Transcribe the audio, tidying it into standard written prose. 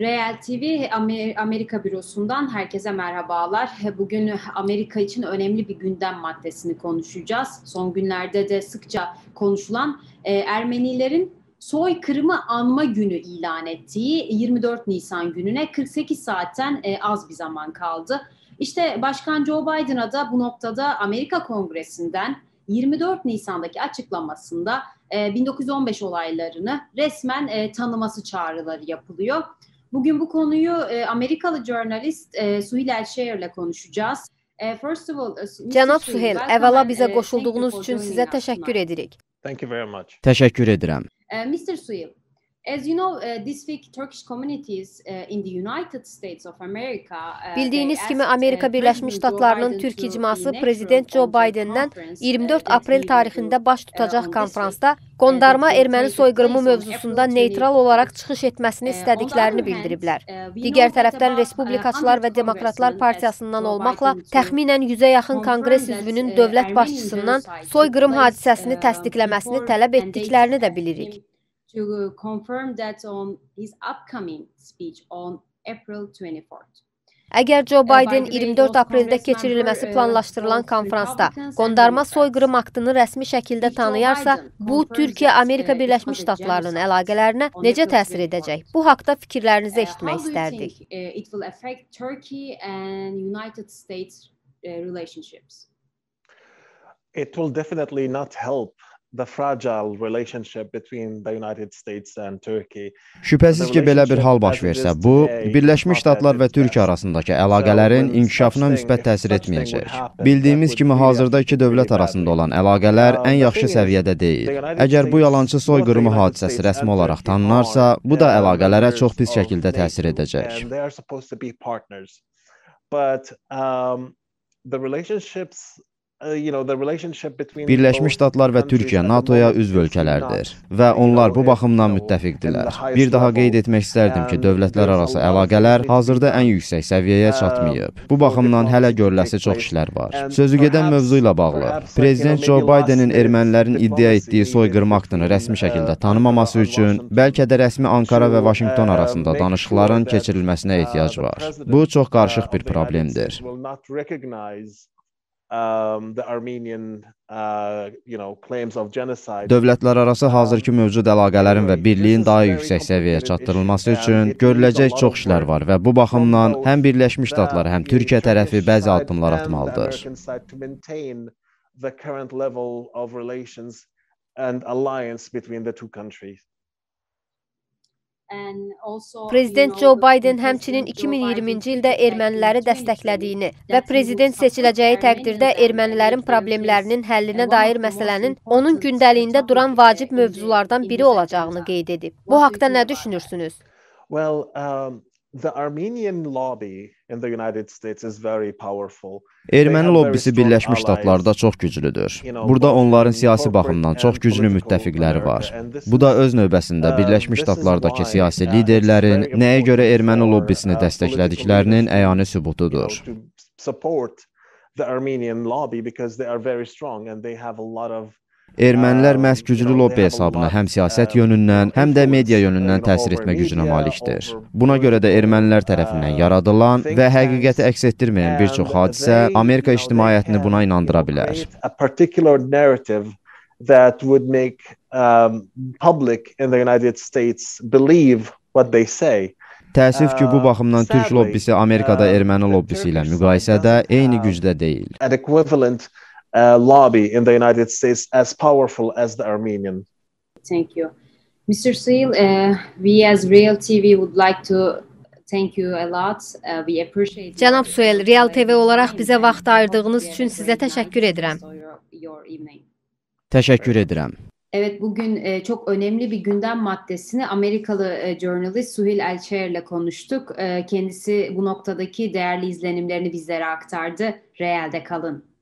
REAL TV Amerika bürosundan herkese merhabalar. Bugün Amerika için önemli bir gündem maddesini konuşacağız. Son günlerde de sıkça konuşulan Ermenilerin soykırımı anma günü ilan ettiği 24 Nisan gününe 48 saatten az bir zaman kaldı. İşte Başkan Joe Biden'a da bu noktada Amerika Kongresi'nden 24 Nisan'daki açıklamasında 1915 olaylarını resmen tanıması çağrıları yapılıyor. Bugün bu konuyu Amerikalı jurnalist Suhail Al-Shaer ile konuşacağız. Cənab Suhail, əvvəla bizə qoşulduğunuz üçün sizə təşəkkür edirik. Təşəkkür edirəm. Mr. Suhail, bildiğiniz kimi Amerika Birleşmiş Ştatlarının Türk icması Prezident Joe Biden'dan 24 aprel tarixində baş tutacaq konfransda qondarma erməni soyqırımı mövzusunda neytral olarak çıxış etməsini istədiklərini bildiriblər. Digər tərəfdən Respublikaçılar və Demokratlar Partiyasından olmaqla təxminən 100-ə yaxın Konqres üzvünün dövlət başçısından soyqırım hadisəsini təsdiqləməsini tələb etdiklərini də bilirik. To confirm that on his upcoming speech on April 24th. Əgər Joe Biden 24 apreldə keçirilməsi planlaşdırılan konfransda qondarma soyqırım aktını rəsmi şəkildə tanıyarsa, bu Türkiyə-Amerika Birləşmiş Ştatlarının əlaqələrinə necə təsir edəcək? Bu haqda fikirlərinizi eşitmək istərdik. It will affect Turkey and United States relationships. It will definitely not help the fragile relationship between the United States and Turkey. Şübhəsiz ki, belə bir hal baş versə, bu Birləşmiş Ştatlar və Türkiyə arasındakı əlaqələrin inkişafına müsbət təsir etməyəcək. Bildiyimiz kimi, hazırda iki dövlət arasında olan əlaqələr ən yaxşı səviyyədə deyil. Əgər bu yalançı soyqırımı hadisəsi rəsmi olaraq tanınarsa, bu da əlaqələrə çox pis şəkildə təsir edəcək. Birləşmiş Ştatlar və Türkiyə NATO-ya üzv ölkələrdir və onlar bu baxımdan müttəfiqdirlər. Bir daha qeyd etmək istərdim ki, dövlətlər arası əlaqələr hazırda ən yüksək səviyyəyə çatmayıb. Bu baxımdan hələ görüləsi çox işlər var. Sözü gedən mövzu ilə bağlı, Prezident Joe Bidenin ermənilərin iddia etdiyi soyqırım aktını rəsmi şəkildə tanımaması üçün bəlkə də rəsmi Ankara və Vaşinqton arasında danışıqların keçirilməsinə ehtiyac var. Bu çox qarışıq bir problemdir. Dövlətlər arası hazırki mövcud əlaqələrin və birliyin daha yüksək səviyyəyə çatdırılması üçün görüləcək çox işlər var və bu baxımdan həm Birləşmiş Ştatlar, həm Türkiyə tərəfi bəzi addımlar atmalıdır. Prezident Joe Biden həmçinin 2020-ci ildə erməniləri dəstəklədiyini və prezident seçiləcəyi təqdirdə ermənilərin problemlərinin həllinə dair məsələnin onun gündəliyində duran vacib mövzulardan biri olacağını qeyd edib. Bu haqda nə düşünürsünüz? Erməni lobbisi Birləşmiş Ştatlarda çox güclüdür. Burada onların siyasi baxımdan çox güclü müttəfiqləri var. Bu da öz növbəsində Birləşmiş Ştatlardakı siyasi liderlərin nəyə görə erməni lobbisini dəstəklədiklərinin əyani sübutudur. Ermənilər məhz güclü lobbi hesabına həm siyasət yönündən, həm də media yönündən təsir etmə gücünə malikdir. Buna görə də ermənilər tərəfindən yaradılan və həqiqəti əks etdirməyən bir çox hadisə Amerika ictimaiyyətini buna inandıra bilər. Təəssüf ki, bu baxımdan Türk lobbisi Amerikada erməni lobbisi ilə müqayisədə eyni gücdə deyil. Lobby in the United States as powerful as the Armenian. Thank you. Mr. Suhail, we as Real TV would like to thank you a lot. We appreciate it. Cənab Suhail, Real TV olaraq bizə vaxt ayırdığınız üçün sizə təşəkkür edirəm. Təşəkkür edirəm. Evet, bugün çok önemli bir gündem maddesini Amerikalı jurnalist Suhail Al-Shaer ile konuştuk. Kendisi bu noktadaki değerli izlenimlerini bizlere aktardı. Real'de kalın.